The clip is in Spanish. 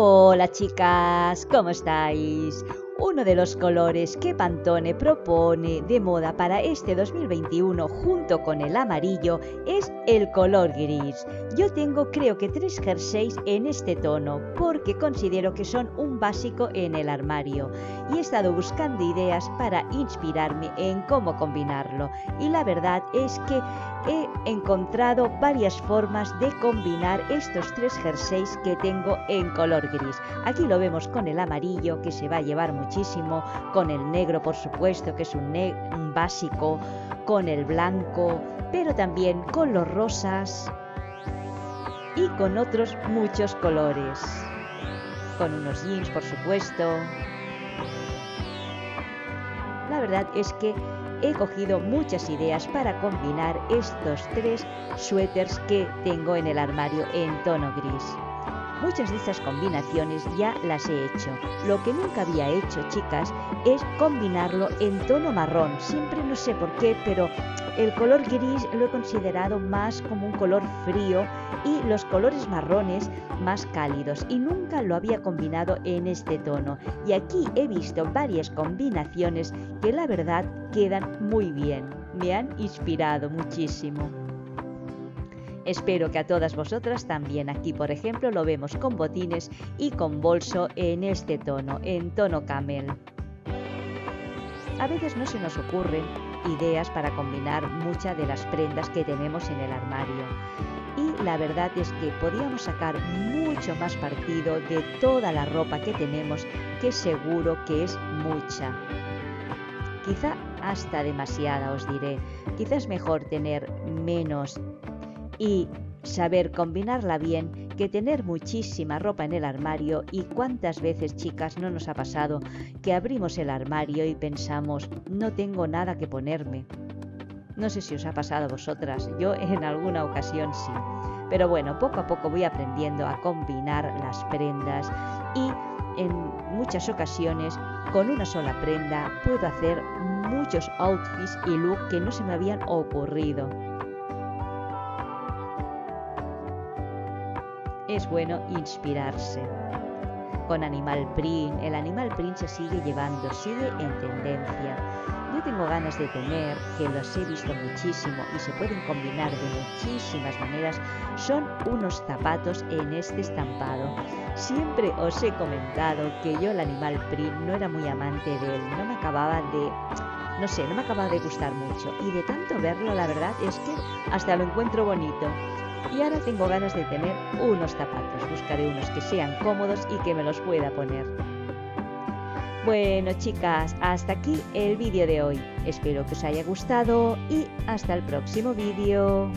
Hola chicas, ¿cómo estáis? Uno de los colores que Pantone propone de moda para este 2021 junto con el amarillo es el color gris. Yo tengo creo que 3 jerseys en este tono porque considero que son un básico en el armario y he estado buscando ideas para inspirarme en cómo combinarlo y la verdad es que he encontrado varias formas de combinar estos 3 jerseys que tengo en color gris. Aquí lo vemos con el amarillo que se va a llevar mucho muchísimo, con el negro por supuesto que es un básico, con el blanco, pero también con los rosas y con otros muchos colores, con unos jeans por supuesto. La verdad es que he cogido muchas ideas para combinar estos 3 suéteres que tengo en el armario en tono gris. Muchas de estas combinaciones ya las he hecho. Lo que nunca había hecho, chicas, es combinarlo en tono marrón. Siempre no sé por qué, pero el color gris lo he considerado más como un color frío y los colores marrones más cálidos. Y nunca lo había combinado en este tono. Y aquí he visto varias combinaciones que la verdad quedan muy bien. Me han inspirado muchísimo. Espero que a todas vosotras también. Aquí por ejemplo lo vemos con botines y con bolso en este tono, en tono camel. A veces no se nos ocurren ideas para combinar muchas de las prendas que tenemos en el armario. Y la verdad es que podíamos sacar mucho más partido de toda la ropa que tenemos, que seguro que es mucha. Quizá hasta demasiada os diré. Quizá es mejor tener menos y saber combinarla bien que tener muchísima ropa en el armario. Y cuántas veces, chicas, no nos ha pasado que abrimos el armario y pensamos, no tengo nada que ponerme. No sé si os ha pasado a vosotras, yo en alguna ocasión sí. Pero bueno, poco a poco voy aprendiendo a combinar las prendas y en muchas ocasiones con una sola prenda puedo hacer muchos outfits y look que no se me habían ocurrido. Es bueno inspirarse. Con animal print, el animal print se sigue llevando, sigue en tendencia. Yo tengo ganas de tener, que los he visto muchísimo y se pueden combinar de muchísimas maneras, son unos zapatos en este estampado. Siempre os he comentado que yo el animal print no era muy amante de él, no me acababa de gustar mucho y de tanto verlo la verdad es que hasta lo encuentro bonito. Y ahora tengo ganas de tener unos zapatos, buscaré unos que sean cómodos y que me los pueda poner. Bueno chicas, hasta aquí el vídeo de hoy. Espero que os haya gustado y hasta el próximo vídeo.